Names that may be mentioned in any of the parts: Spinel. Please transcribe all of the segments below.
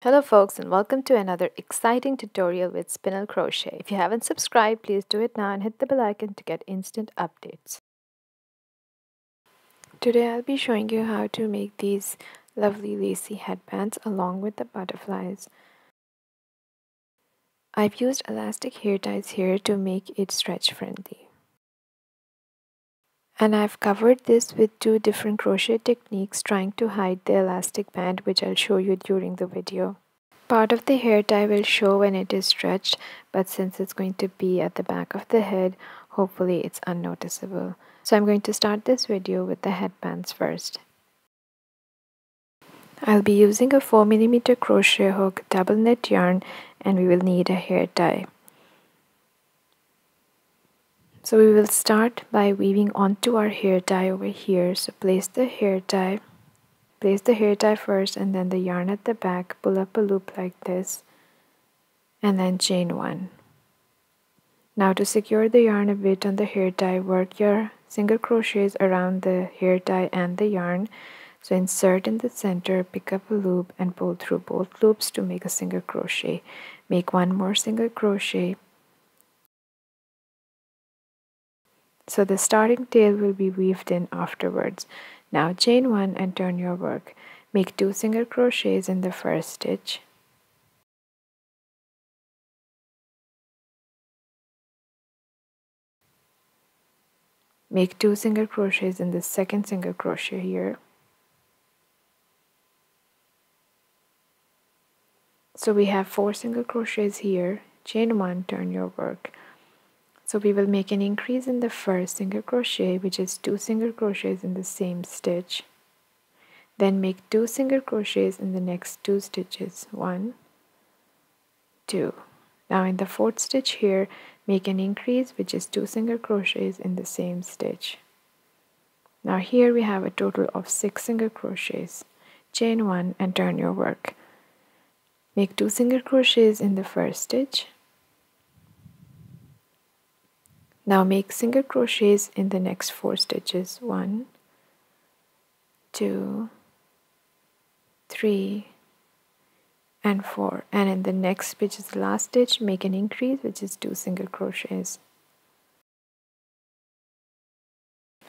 Hello folks, and welcome to another exciting tutorial with Spinel crochet. If you haven't subscribed, please do it now and hit the bell icon to get instant updates. Today I'll be showing you how to make these lovely lacy headbands along with the butterflies. I've used elastic hair ties here to make it stretch friendly. And I've covered this with two different crochet techniques trying to hide the elastic band, which I'll show you during the video. Part of the hair tie will show when it is stretched, but since it's going to be at the back of the head, hopefully it's unnoticeable. So I'm going to start this video with the headbands first. I'll be using a 4mm crochet hook, double knit yarn, and we will need a hair tie. So we will start by weaving onto our hair tie over here. So place the hair tie first, and then the yarn at the back, pull up a loop like this, and then chain one. Now to secure the yarn a bit on the hair tie, work your single crochets around the hair tie and the yarn. So insert in the center, pick up a loop and pull through both loops to make a single crochet. Make one more single crochet. So the starting tail will be weaved in afterwards. Now chain one and turn your work. Make two single crochets in the first stitch. Make two single crochets in the second single crochet here. So we have four single crochets here. Chain one, turn your work. So we will make an increase in the first single crochet, which is two single crochets in the same stitch. Then make two single crochets in the next two stitches. One, two. Now in the fourth stitch here, make an increase, which is two single crochets in the same stitch. Now here we have a total of six single crochets. Chain one and turn your work. Make two single crochets in the first stitch. Now make single crochets in the next four stitches. One, two, three, and four. And in the next, which is the last stitch, make an increase, which is two single crochets.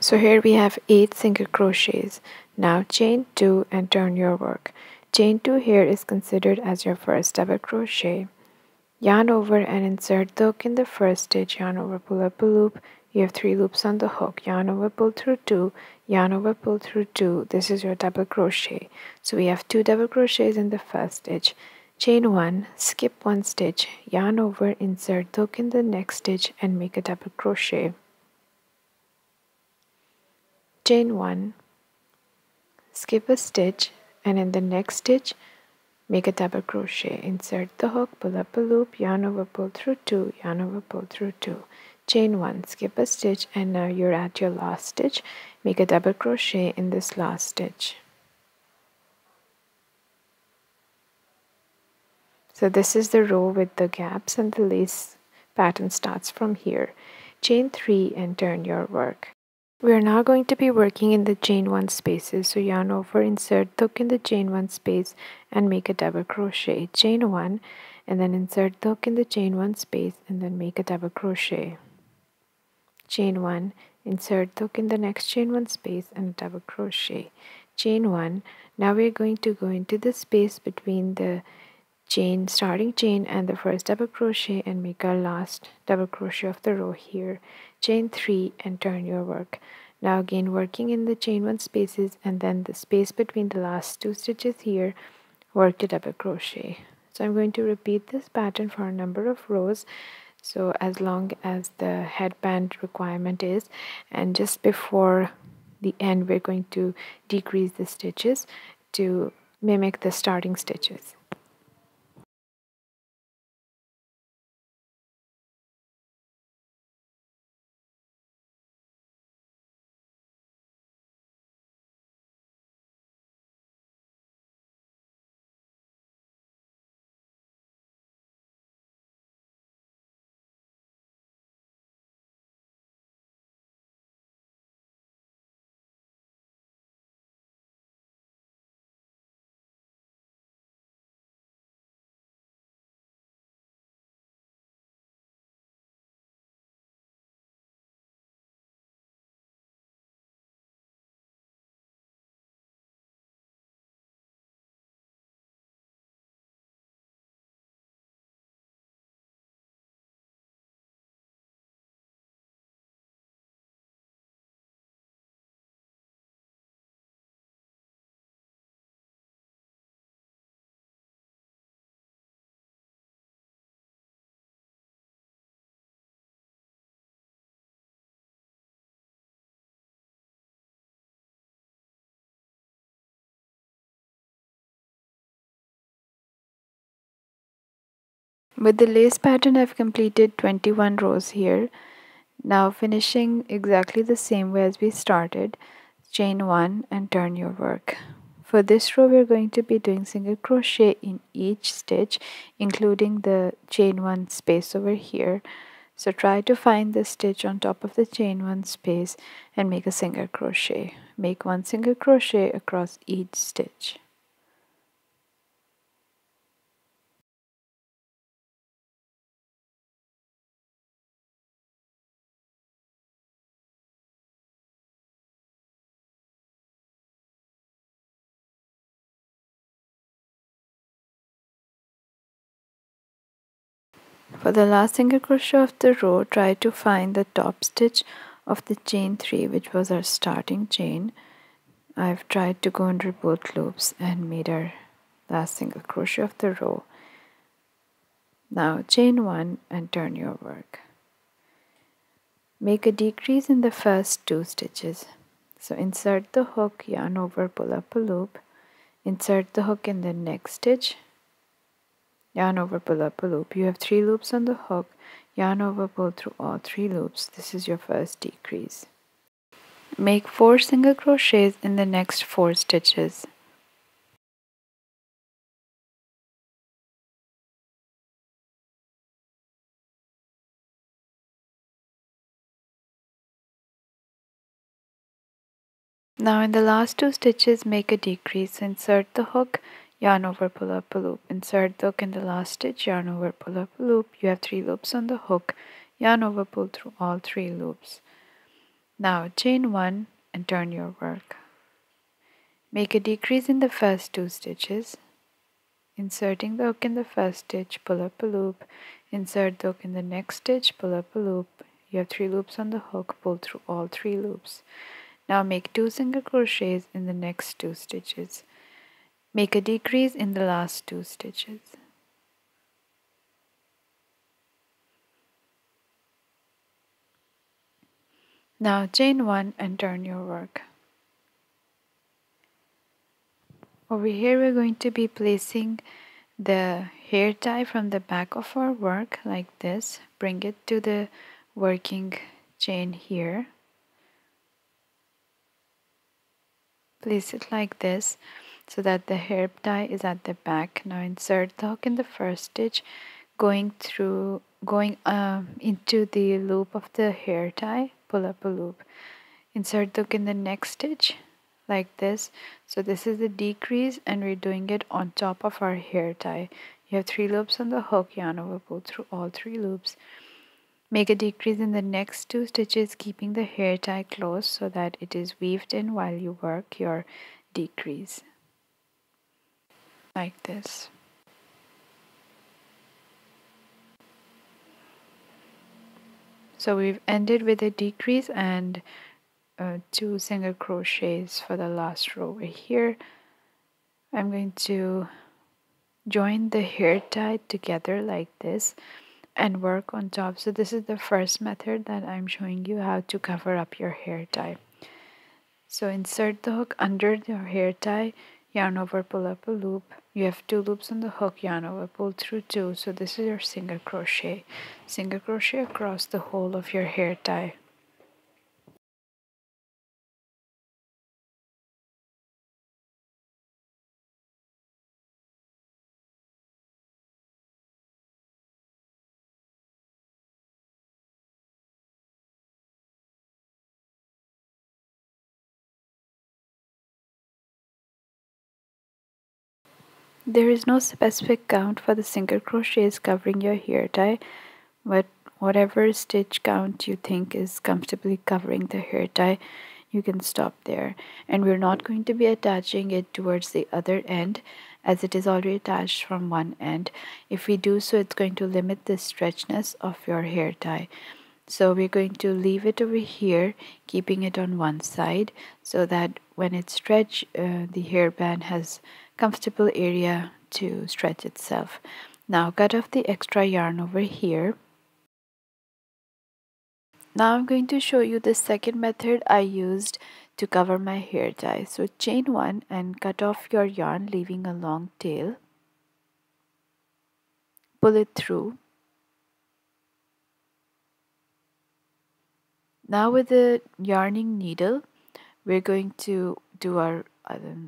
So here we have eight single crochets. Now chain two and turn your work. Chain two here is considered as your first double crochet. Yarn over and insert the hook in the first stitch. Yarn over, pull up a loop. You have three loops on the hook. Yarn over, pull through two. Yarn over, pull through two. This is your double crochet. So we have two double crochets in the first stitch. Chain one, skip one stitch. Yarn over, insert the hook in the next stitch and make a double crochet. Chain one, skip a stitch, and in the next stitch make a double crochet. Insert the hook, pull up a loop, yarn over, pull through two, yarn over, pull through two. Chain one, skip a stitch, and now you're at your last stitch. Make a double crochet in this last stitch. So this is the row with the gaps, and the lace pattern starts from here. Chain three and turn your work. We are now going to be working in the chain one spaces. So yarn over, insert the hook in the chain one space and make a double crochet. Chain one, and then insert the hook in the chain one space and then make a double crochet. Chain one, insert the hook in the next chain one space and double crochet. Chain one. Now we are going to go into the space between the starting chain and the first double crochet and make our last double crochet of the row here. Chain three and turn your work. Now again working in the chain one spaces, and then the space between the last two stitches here, work the double crochet. So I'm going to repeat this pattern for a number of rows, so as long as the headband requirement is, and just before the end we're going to decrease the stitches to mimic the starting stitches. With the lace pattern, I've completed 21 rows here. Now finishing exactly the same way as we started, chain 1 and turn your work. For this row, we're going to be doing single crochet in each stitch, including the chain 1 space over here. So try to find the stitch on top of the chain 1 space and make a single crochet. Make one single crochet across each stitch. For the last single crochet of the row, try to find the top stitch of the chain 3, which was our starting chain. I've tried to go under both loops and made our last single crochet of the row. Now chain 1 and turn your work. Make a decrease in the first 2 stitches. So insert the hook, yarn over, pull up a loop, insert the hook in the next stitch, yarn over, pull up a loop. You have 3 loops on the hook, yarn over, pull through all 3 loops. This is your first decrease. Make 4 single crochets in the next 4 stitches. Now in the last 2 stitches, make a decrease. Insert the hook, yarn over, pull up a loop, insert the hook in the last stitch, yarn over, pull up a loop. You have 3 loops on the hook, yarn over, pull through all 3 loops. Now chain 1 and turn your work. Make a decrease in the first 2 stitches, inserting the hook in the first stitch, pull up a loop, insert the hook in the next stitch, pull up a loop. You have 3 loops on the hook, pull through all 3 loops. Now make 2 single crochets in the next 2 stitches. Make a decrease in the last 2 stitches. Now chain 1 and turn your work. Over here we're going to be placing the hair tie from the back of our work like this. Bring it to the working chain here. Place it like this, so that the hair tie is at the back. Now insert the hook in the first stitch, going into the loop of the hair tie, pull up a loop. Insert the hook in the next stitch like this. So this is the decrease and we're doing it on top of our hair tie. You have 3 loops on the hook, yarn over, pull through all 3 loops. Make a decrease in the next 2 stitches, keeping the hair tie closed so that it is weaved in while you work your decrease. Like this. So we've ended with a decrease and 2 single crochets for the last row over here. I'm going to join the hair tie together like this and work on top. So this is the first method that I'm showing you, how to cover up your hair tie. So insert the hook under your hair tie, yarn over, pull up a loop. You have 2 loops on the hook, yarn over, pull through 2. So this is your single crochet. Single crochet across the whole of your hair tie. There is no specific count for the single crochets covering your hair tie, but whatever stitch count you think is comfortably covering the hair tie, you can stop there. And we're not going to be attaching it towards the other end, as it is already attached from one end. If we do so, it's going to limit the stretchiness of your hair tie. So we're going to leave it over here, keeping it on one side, so that when it's stretched, the hairband has comfortable area to stretch itself. Now cut off the extra yarn over here. Now I'm going to show you the second method I used to cover my hair tie. So chain 1 and cut off your yarn, leaving a long tail. pull it through. Now with the yarning needle, we're going to do our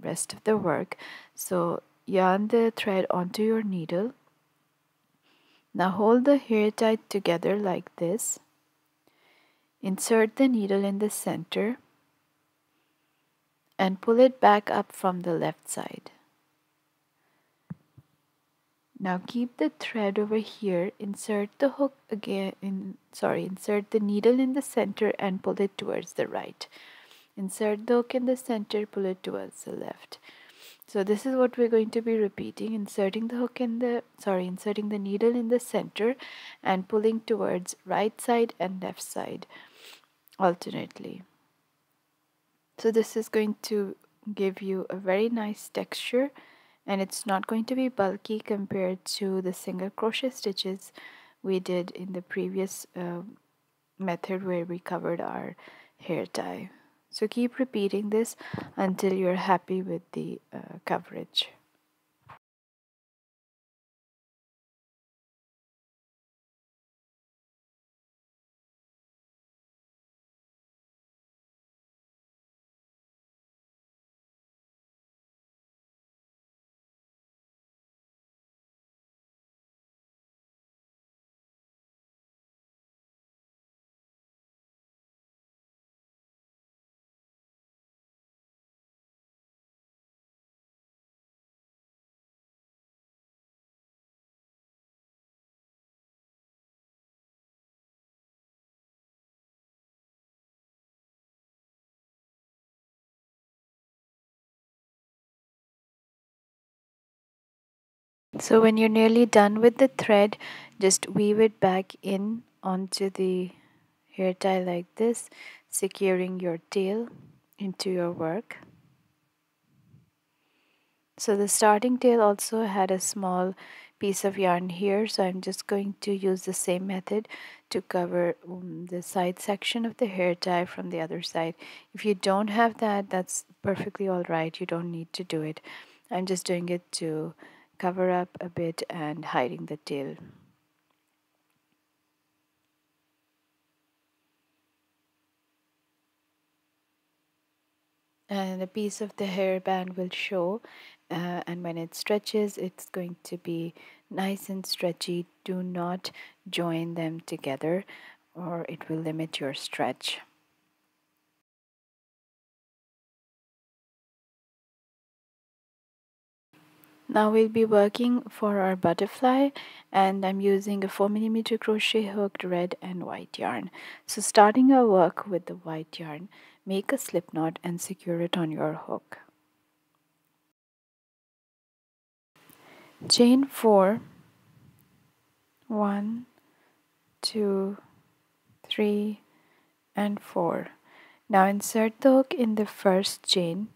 rest of the work. So yarn the thread onto your needle. Now hold the hair tight together like this. Insert the needle in the center and pull it back up from the left side. Now keep the thread over here, insert the hook again, insert the needle in the center and pull it towards the right. Insert the hook in the center, pull it towards the left. So this is what we're going to be repeating, inserting the hook in the, inserting the needle in the center and pulling towards right side and left side alternately. So this is going to give you a very nice texture. And it's not going to be bulky compared to the single crochet stitches we did in the previous method where we covered our hair tie. So keep repeating this until you're happy with the coverage. So when you're nearly done with the thread, just weave it back in onto the hair tie like this, securing your tail into your work. So the starting tail also had a small piece of yarn here, so I'm just going to use the same method to cover the side section of the hair tie from the other side. If you don't have that, that's perfectly all right. You don't need to do it. I'm just doing it to cover up a bit and hiding the tail. And a piece of the hairband will show, and when it stretches, it's going to be nice and stretchy. Do not join them together or it will limit your stretch. Now we'll be working for our butterfly, and I'm using a 4mm crochet hooked red and white yarn. So starting our work with the white yarn, make a slip knot and secure it on your hook. Chain 4, 1, 2, 3 and 4. Now insert the hook in the first chain.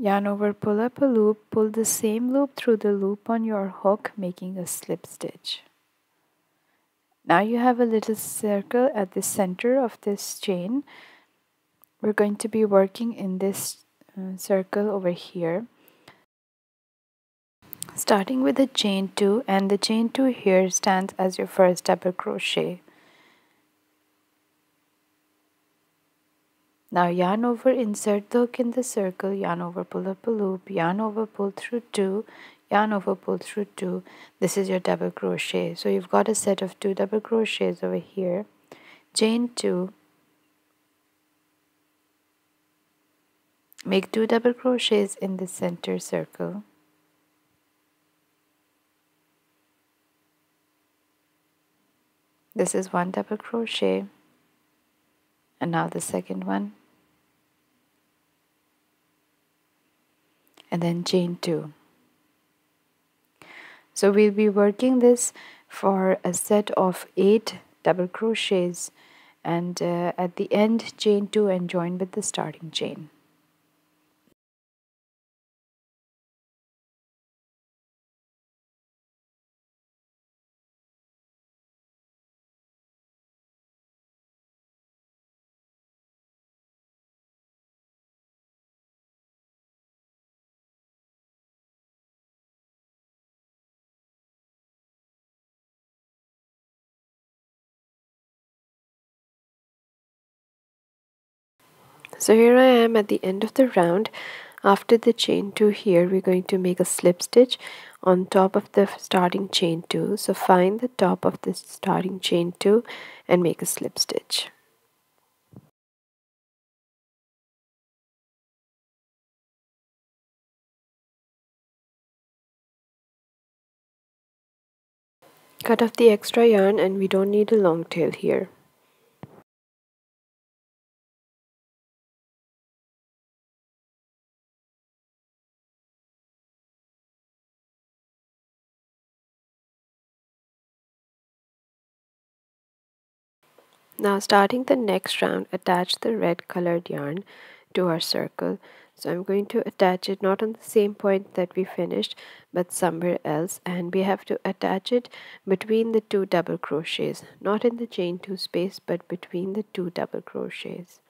Yarn over, pull up a loop, pull the same loop through the loop on your hook, making a slip stitch. Now you have a little circle at the center of this chain. We're going to be working in this circle over here, starting with the chain 2, and the chain 2 here stands as your first double crochet. Now yarn over, insert the hook in the circle, yarn over, pull up a loop, yarn over, pull through 2, yarn over, pull through 2. This is your double crochet. So you've got a set of 2 double crochets over here. Chain 2, make 2 double crochets in the center circle. This is 1 double crochet, and now the second one, and then chain 2. So we'll be working this for a set of 8 double crochets, and at the end chain 2 and join with the starting chain. So here I am at the end of the round. After the chain 2 here, we're going to make a slip stitch on top of the starting chain 2. So find the top of the starting chain 2 and make a slip stitch. Cut off the extra yarn, and we don't need a long tail here. Now starting the next round, attach the red colored yarn to our circle. So I'm going to attach it not on the same point that we finished, but somewhere else, and we have to attach it between the two double crochets, not in the chain 2 space, but between the two double crochets.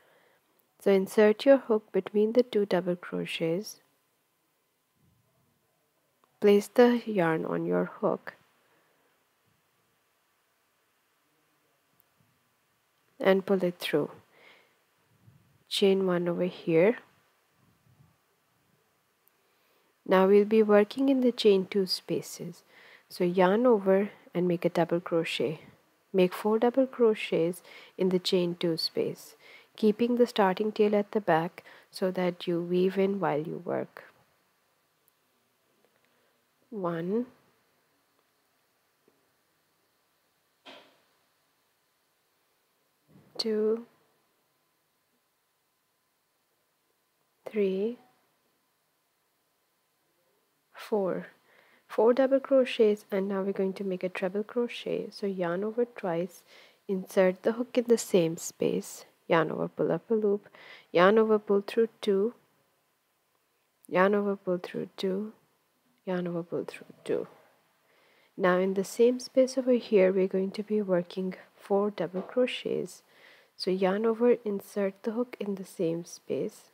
So insert your hook between the two double crochets, place the yarn on your hook, and pull it through. Chain 1 over here. Now we'll be working in the chain 2 spaces. So yarn over and make a double crochet. Make 4 double crochets in the chain 2 space, keeping the starting tail at the back so that you weave in while you work. 1, 2, 3, 4 double crochets, and now we're going to make a treble crochet. So yarn over twice, insert the hook in the same space, yarn over, pull up a loop, yarn over, pull through 2, yarn over, pull through 2, yarn over, pull through 2. Now in the same space over here, we're going to be working 4 double crochets. So yarn over, insert the hook in the same space,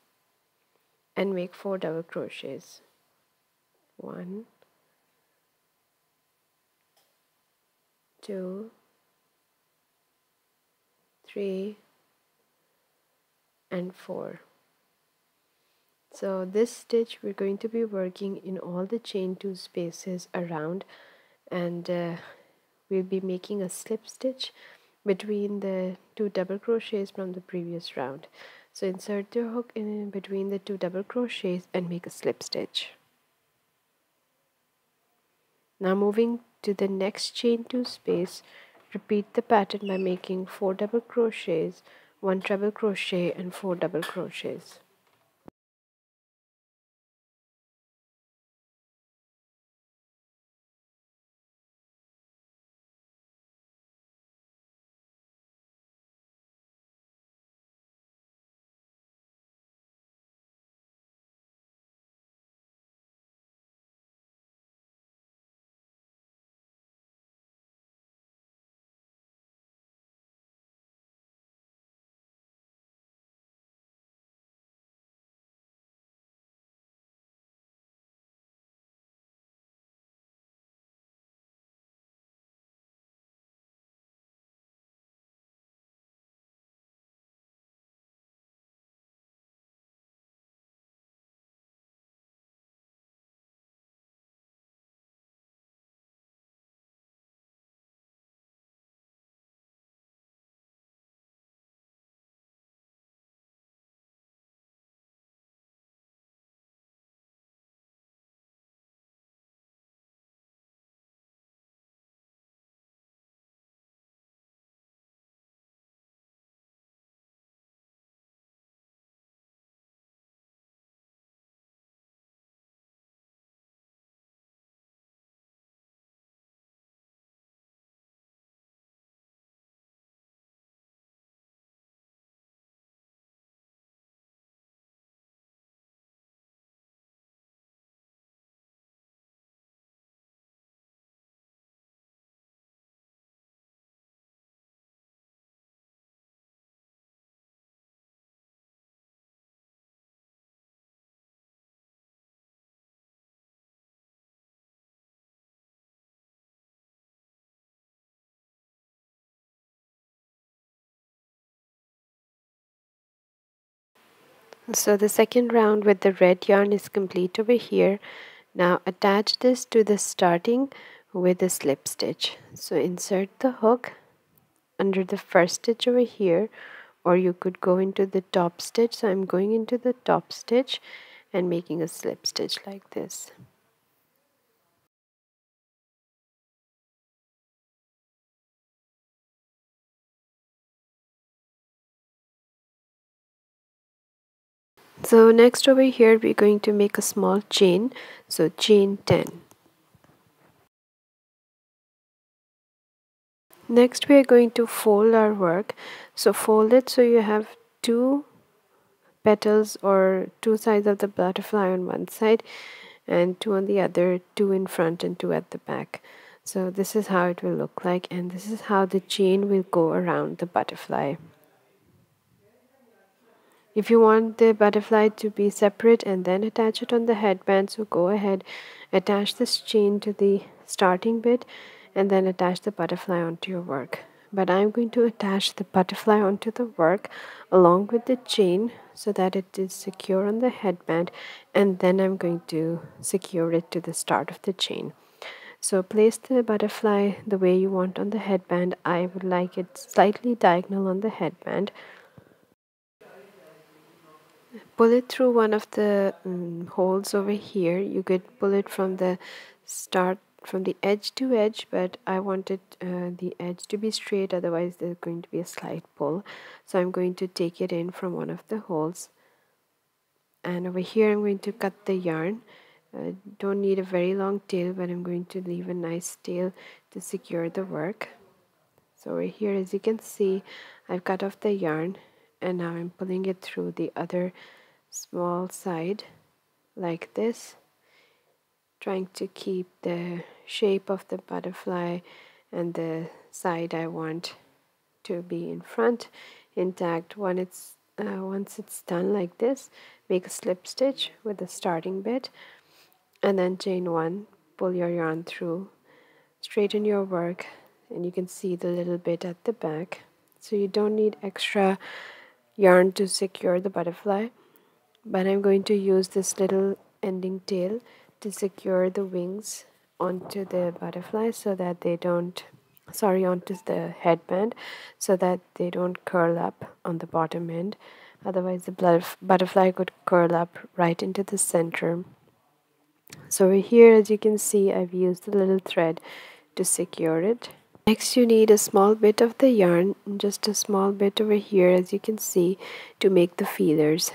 and make 4 double crochets. 1, 2, 3, and 4. So this stitch we're going to be working in all the chain 2 spaces around, and we'll be making a slip stitch between the two double crochets from the previous round. So insert your hook in between the two double crochets and make a slip stitch. Now moving to the next chain 2 space, repeat the pattern by making 4 double crochets, 1 treble crochet, and 4 double crochets. So the second round with the red yarn is complete over here. Now attach this to the starting with a slip stitch. So insert the hook under the first stitch over here, or you could go into the top stitch. So I'm going into the top stitch and making a slip stitch like this. So next over here we're going to make a small chain, so chain 10. Next we are going to fold our work, so fold it so you have two petals or two sides of the butterfly on one side and two on the other, two in front and two at the back. So this is how it will look like, and this is how the chain will go around the butterfly. If you want the butterfly to be separate and then attach it on the headband, so go ahead, attach this chain to the starting bit and then attach the butterfly onto your work. But I'm going to attach the butterfly onto the work along with the chain so that it is secure on the headband, and then I'm going to secure it to the start of the chain. So place the butterfly the way you want on the headband. I would like it slightly diagonal on the headband. Pull it through one of the holes over here. You could pull it from the start, from the edge to edge, but I wanted the edge to be straight, otherwise there's going to be a slight pull. So I'm going to take it in from one of the holes, and over here I'm going to cut the yarn. Don't need a very long tail, but I'm going to leave a nice tail to secure the work. So over here, as you can see, I've cut off the yarn. And now I'm pulling it through the other small side like this, trying to keep the shape of the butterfly and the side I want to be in front intact. Once it's done like this, make a slip stitch with the starting bit and then chain one, pull your yarn through, straighten your work, and you can see the little bit at the back. So you don't need extra yarn to secure the butterfly, but I'm going to use this little ending tail to secure the wings onto the butterfly so that they don't, onto the headband, so that they don't curl up on the bottom end. Otherwise the butterfly could curl up right into the center. So over here, as you can see, I've used the little thread to secure it. Next you need a small bit of the yarn, just a small bit over here as you can see, to make the feelers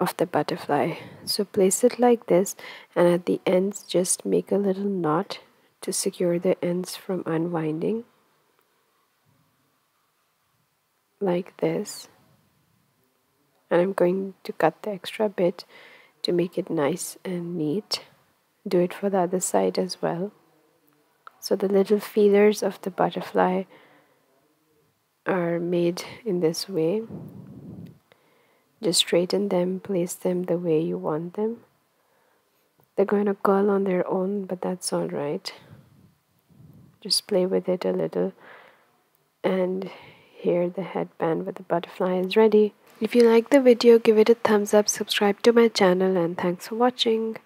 of the butterfly. So place it like this, and at the ends just make a little knot to secure the ends from unwinding like this. And I'm going to cut the extra bit to make it nice and neat. Do it for the other side as well. So the little feelers of the butterfly are made in this way. Just straighten them, place them the way you want them. They're going to curl on their own, but that's all right. Just play with it a little. And here the headband with the butterfly is ready. If you like the video, give it a thumbs up, subscribe to my channel, and thanks for watching.